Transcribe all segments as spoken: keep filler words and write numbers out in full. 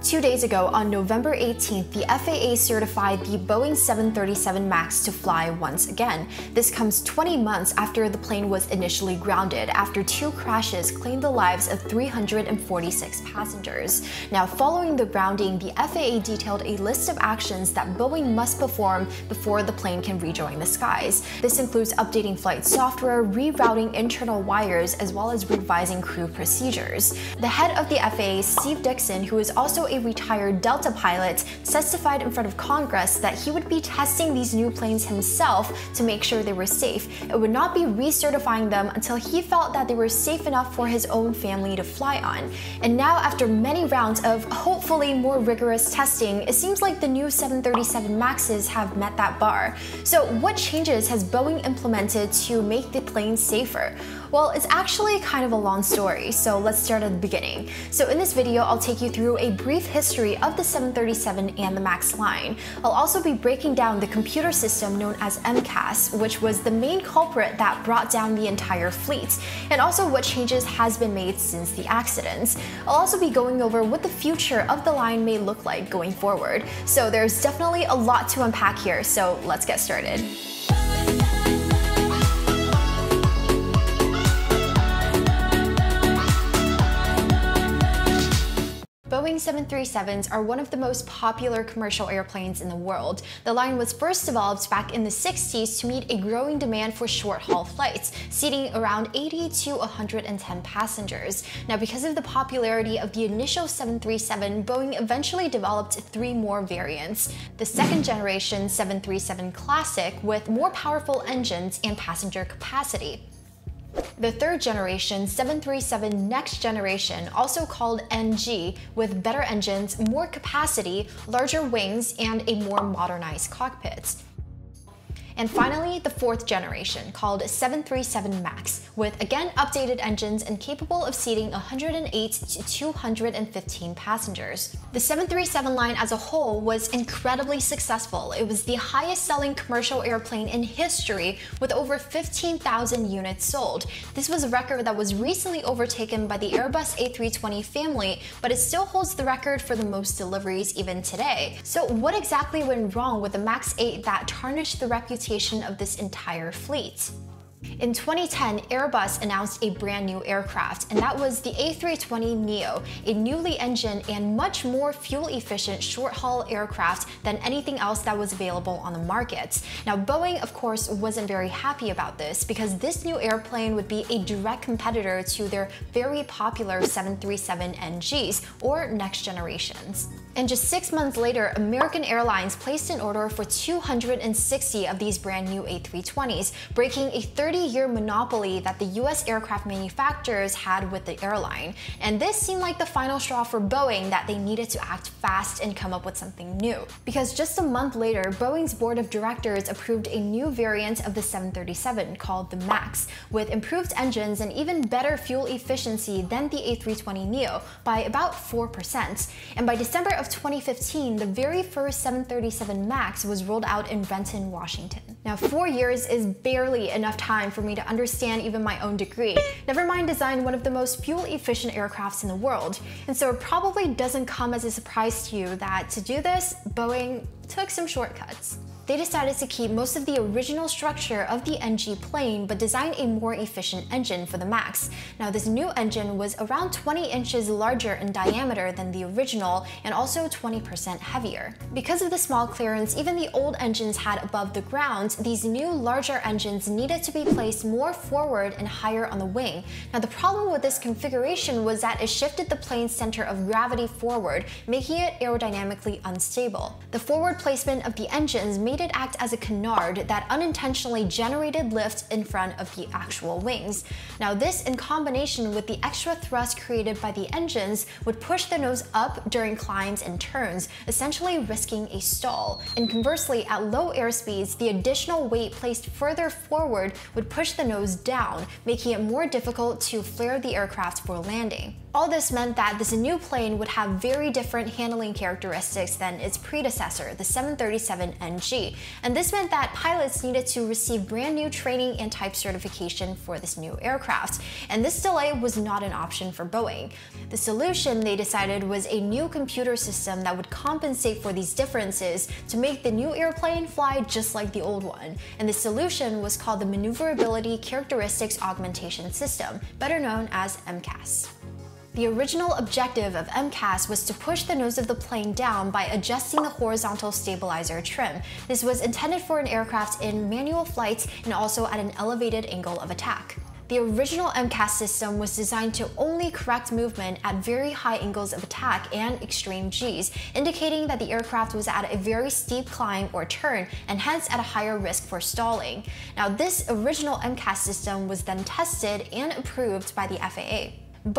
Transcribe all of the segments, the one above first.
Two days ago, on November eighteenth, the F A A certified the Boeing seven thirty-seven MAX to fly once again. This comes twenty months after the plane was initially grounded, after two crashes claimed the lives of three hundred forty-six passengers. Now, following the grounding, the F A A detailed a list of actions that Boeing must perform before the plane can rejoin the skies. This includes updating flight software, rerouting internal wires, as well as revising crew procedures. The head of the F A A, Steve Dickson, who is also a retired Delta pilot, testified in front of Congress that he would be testing these new planes himself to make sure they were safe. It would not be recertifying them until he felt that they were safe enough for his own family to fly on. And now, after many rounds of hopefully more rigorous testing, it seems like the new seven thirty-seven MAXes have met that bar. So what changes has Boeing implemented to make the planes safer? Well, it's actually kind of a long story, so let's start at the beginning. So in this video, I'll take you through a brief history of the seven thirty-seven and the MAX line. I'll also be breaking down the computer system known as M CAS, which was the main culprit that brought down the entire fleet, and also what changes has been made since the accidents. I'll also be going over what the future of the line may look like going forward. So there's definitely a lot to unpack here, so let's get started. Boeing seven thirty-sevens are one of the most popular commercial airplanes in the world. The line was first developed back in the sixties to meet a growing demand for short-haul flights, seating around eighty to one hundred ten passengers. Now, because of the popularity of the initial seven thirty-seven, Boeing eventually developed three more variants: the second generation seven thirty-seven Classic with more powerful engines and passenger capacity, the third generation seven thirty-seven Next Generation, also called N G, with better engines, more capacity, larger wings, and a more modernized cockpit. And finally, the fourth generation, called seven thirty-seven MAX, with again updated engines and capable of seating one hundred eight to two hundred fifteen passengers. The seven thirty-seven line as a whole was incredibly successful. It was the highest selling commercial airplane in history with over fifteen thousand units sold. This was a record that was recently overtaken by the Airbus A three twenty family, but it still holds the record for the most deliveries even today. So what exactly went wrong with the MAX eight that tarnished the reputation of this entire fleet? In twenty ten, Airbus announced a brand new aircraft, and that was the A three twenty neo, a newly engined and much more fuel-efficient short-haul aircraft than anything else that was available on the market. Now, Boeing, of course, wasn't very happy about this because this new airplane would be a direct competitor to their very popular seven thirty-seven N Gs, or Next Generations. And just six months later, American Airlines placed an order for two hundred sixty of these brand new A three twenties, breaking a thirty-year monopoly that the U S aircraft manufacturers had with the airline. And this seemed like the final straw for Boeing, that they needed to act fast and come up with something new. Because just a month later, Boeing's board of directors approved a new variant of the seven thirty-seven called the MAX, with improved engines and even better fuel efficiency than the A three twenty neo by about four percent. And by December of twenty fifteen, the very first seven thirty-seven MAX was rolled out in Renton, Washington. Now, four years is barely enough time for me to understand even my own degree, never mind design one of the most fuel-efficient aircrafts in the world. And so it probably doesn't come as a surprise to you that to do this, Boeing took some shortcuts. They decided to keep most of the original structure of the N G plane, but design a more efficient engine for the MAX. Now, this new engine was around twenty inches larger in diameter than the original, and also twenty percent heavier. Because of the small clearance even the old engines had above the ground, these new larger engines needed to be placed more forward and higher on the wing. Now, the problem with this configuration was that it shifted the plane's center of gravity forward, making it aerodynamically unstable. The forward placement of the engines made it act as a canard that unintentionally generated lift in front of the actual wings. Now, this, in combination with the extra thrust created by the engines, would push the nose up during climbs and turns, essentially risking a stall. And conversely, at low airspeeds, the additional weight placed further forward would push the nose down, making it more difficult to flare the aircraft for landing. All this meant that this new plane would have very different handling characteristics than its predecessor, the seven thirty-seven N G, and this meant that pilots needed to receive brand new training and type certification for this new aircraft, and this delay was not an option for Boeing. The solution they decided was a new computer system that would compensate for these differences to make the new airplane fly just like the old one, and the solution was called the Maneuverability Characteristics Augmentation System, better known as M C A S. The original objective of M C A S was to push the nose of the plane down by adjusting the horizontal stabilizer trim. This was intended for an aircraft in manual flights and also at an elevated angle of attack. The original M C A S system was designed to only correct movement at very high angles of attack and extreme Gs, indicating that the aircraft was at a very steep climb or turn and hence at a higher risk for stalling. Now, this original M C A S system was then tested and approved by the F A A.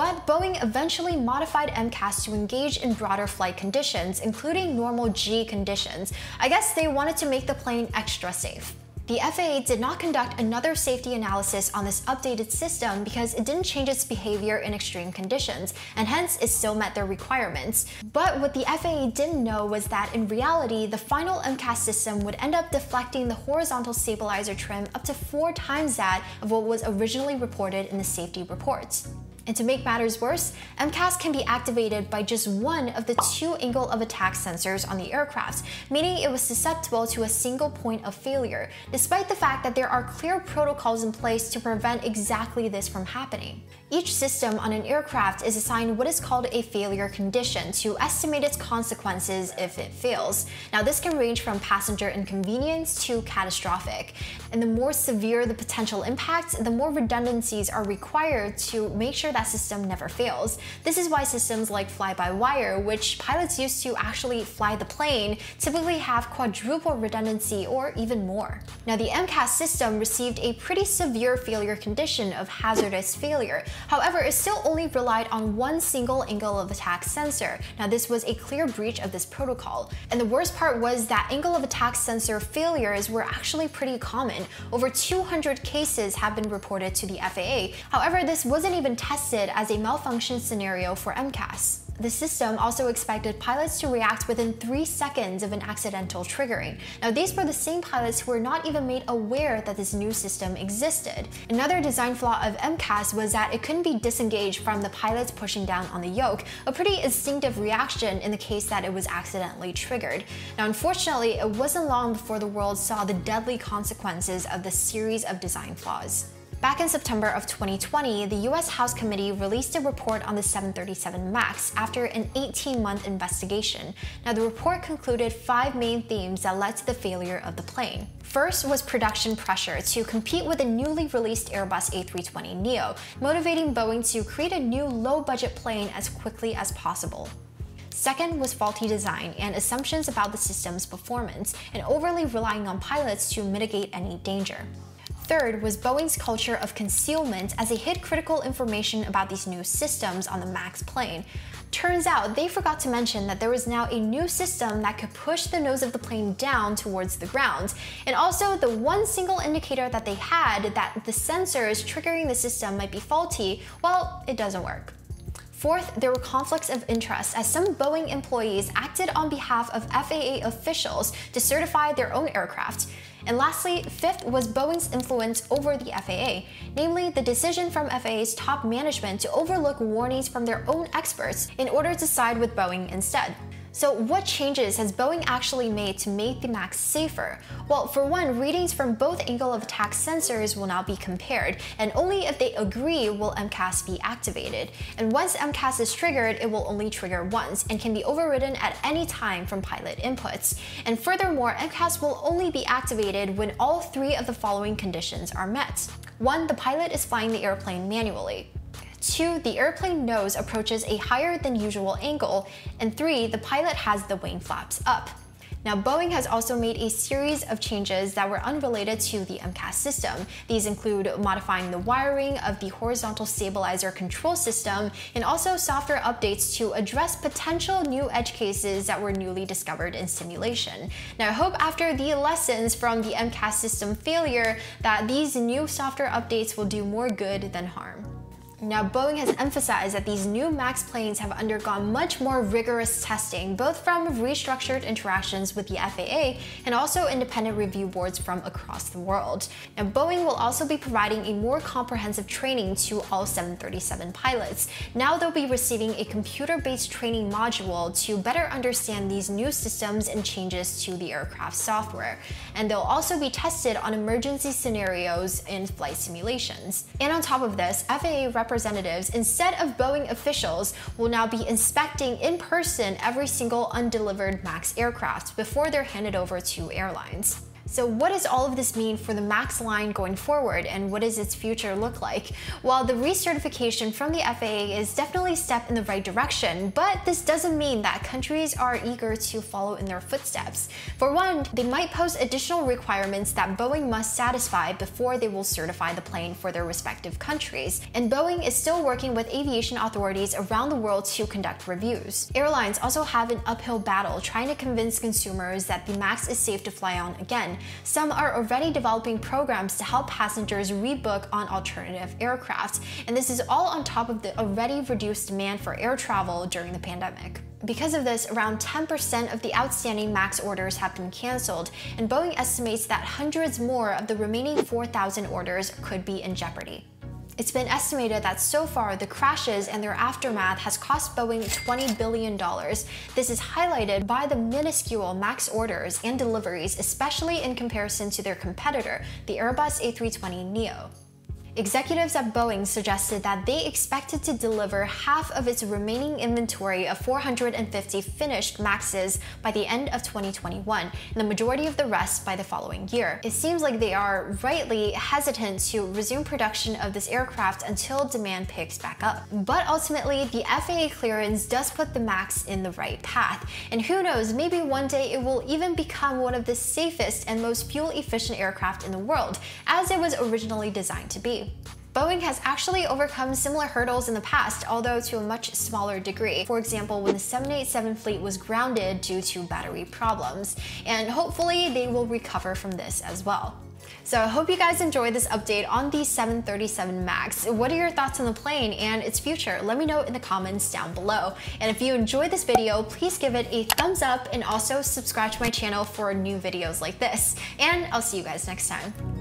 But Boeing eventually modified M C A S to engage in broader flight conditions, including normal G conditions. I guess they wanted to make the plane extra safe. The F A A did not conduct another safety analysis on this updated system because it didn't change its behavior in extreme conditions, and hence it still met their requirements. But what the F A A didn't know was that in reality, the final M C A S system would end up deflecting the horizontal stabilizer trim up to four times that of what was originally reported in the safety reports. And to make matters worse, M C A S can be activated by just one of the two angle of attack sensors on the aircraft, meaning it was susceptible to a single point of failure, despite the fact that there are clear protocols in place to prevent exactly this from happening. Each system on an aircraft is assigned what is called a failure condition to estimate its consequences if it fails. Now, this can range from passenger inconvenience to catastrophic. And the more severe the potential impact, the more redundancies are required to make sure that that system never fails. This is why systems like fly-by-wire, which pilots use to actually fly the plane, typically have quadruple redundancy or even more. Now, the M C A S system received a pretty severe failure condition of hazardous failure. However, it still only relied on one single angle of attack sensor. Now, this was a clear breach of this protocol. And the worst part was that angle of attack sensor failures were actually pretty common. Over two hundred cases have been reported to the F A A. However, this wasn't even tested as a malfunction scenario for M C A S. The system also expected pilots to react within three seconds of an accidental triggering. Now, these were the same pilots who were not even made aware that this new system existed. Another design flaw of M C A S was that it couldn't be disengaged from the pilots pushing down on the yoke, a pretty instinctive reaction in the case that it was accidentally triggered. Now, unfortunately, it wasn't long before the world saw the deadly consequences of this series of design flaws. Back in September of twenty twenty, the U S House Committee released a report on the seven thirty-seven MAX after an eighteen month investigation. Now, the report concluded five main themes that led to the failure of the plane. First was production pressure to compete with the newly released Airbus A three twenty neo, motivating Boeing to create a new low-budget plane as quickly as possible. Second was faulty design and assumptions about the system's performance, and overly relying on pilots to mitigate any danger. Third was Boeing's culture of concealment as they hid critical information about these new systems on the MAX plane. Turns out they forgot to mention that there was now a new system that could push the nose of the plane down towards the ground, and also the one single indicator that they had that the sensors triggering the system might be faulty, well, it doesn't work. Fourth, there were conflicts of interest as some Boeing employees acted on behalf of F A A officials to certify their own aircraft. And lastly, fifth was Boeing's influence over the F A A, namely the decision from F A A's top management to overlook warnings from their own experts in order to side with Boeing instead. So what changes has Boeing actually made to make the MAX safer? Well, for one, readings from both angle of attack sensors will now be compared, and only if they agree will M C A S be activated. And once M C A S is triggered, it will only trigger once and can be overridden at any time from pilot inputs. And furthermore, M C A S will only be activated when all three of the following conditions are met. One, the pilot is flying the airplane manually. Two, the airplane nose approaches a higher than usual angle, and three, the pilot has the wing flaps up. Now, Boeing has also made a series of changes that were unrelated to the M C A S system. These include modifying the wiring of the horizontal stabilizer control system and also software updates to address potential new edge cases that were newly discovered in simulation. Now, I hope after the lessons from the M C A S system failure that these new software updates will do more good than harm. Now, Boeing has emphasized that these new MAX planes have undergone much more rigorous testing, both from restructured interactions with the F A A and also independent review boards from across the world. Now, Boeing will also be providing a more comprehensive training to all seven thirty-seven pilots. Now they'll be receiving a computer-based training module to better understand these new systems and changes to the aircraft software. And they'll also be tested on emergency scenarios and flight simulations. And on top of this, F A A representatives, instead of Boeing officials, will now be inspecting in person every single undelivered MAX aircraft before they're handed over to airlines. So what does all of this mean for the MAX line going forward, and what does its future look like? Well, the recertification from the F A A is definitely a step in the right direction, but this doesn't mean that countries are eager to follow in their footsteps. For one, they might pose additional requirements that Boeing must satisfy before they will certify the plane for their respective countries, and Boeing is still working with aviation authorities around the world to conduct reviews. Airlines also have an uphill battle trying to convince consumers that the MAX is safe to fly on again. Some are already developing programs to help passengers rebook on alternative aircraft, and this is all on top of the already reduced demand for air travel during the pandemic. Because of this, around ten percent of the outstanding MAX orders have been canceled, and Boeing estimates that hundreds more of the remaining four thousand orders could be in jeopardy. It's been estimated that so far, the crashes and their aftermath has cost Boeing twenty billion dollars. This is highlighted by the minuscule MAX orders and deliveries, especially in comparison to their competitor, the Airbus A three twenty neo. Executives at Boeing suggested that they expected to deliver half of its remaining inventory of four hundred fifty finished MAXes by the end of twenty twenty-one, and the majority of the rest by the following year. It seems like they are rightly hesitant to resume production of this aircraft until demand picks back up. But ultimately, the F A A clearance does put the MAX in the right path, and who knows, maybe one day it will even become one of the safest and most fuel-efficient aircraft in the world, as it was originally designed to be. Boeing has actually overcome similar hurdles in the past, although to a much smaller degree. For example, when the seven eighty-seven fleet was grounded due to battery problems, and hopefully they will recover from this as well. So I hope you guys enjoyed this update on the seven thirty-seven MAX. What are your thoughts on the plane and its future? Let me know in the comments down below. And if you enjoyed this video, please give it a thumbs up and also subscribe to my channel for new videos like this. And I'll see you guys next time.